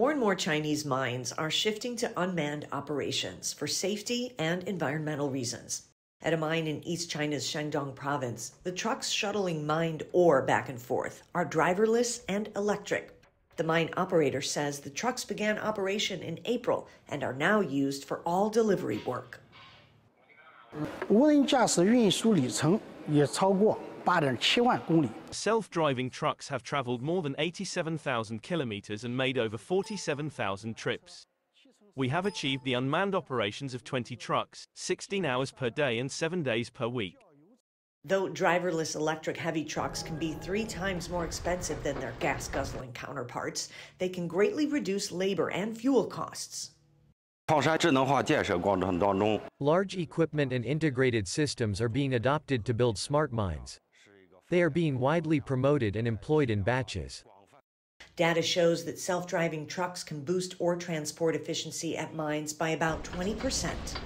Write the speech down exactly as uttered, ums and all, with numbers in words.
More and more Chinese mines are shifting to unmanned operations for safety and environmental reasons. At a mine in East China's Shandong province, the trucks shuttling mined ore back and forth are driverless and electric. The mine operator says the trucks began operation in April and are now used for all delivery work. 无人驾驶运输里程也超过 Self-driving trucks have traveled more than eighty-seven thousand kilometers and made over forty-seven thousand trips. We have achieved the unmanned operations of twenty trucks, sixteen hours per day and seven days per week. Though driverless electric heavy trucks can be three times more expensive than their gas-guzzling counterparts, they can greatly reduce labor and fuel costs. Large equipment and integrated systems are being adopted to build smart mines. They are being widely promoted and employed in batches. Data shows that self-driving trucks can boost ore transport efficiency at mines by about twenty percent.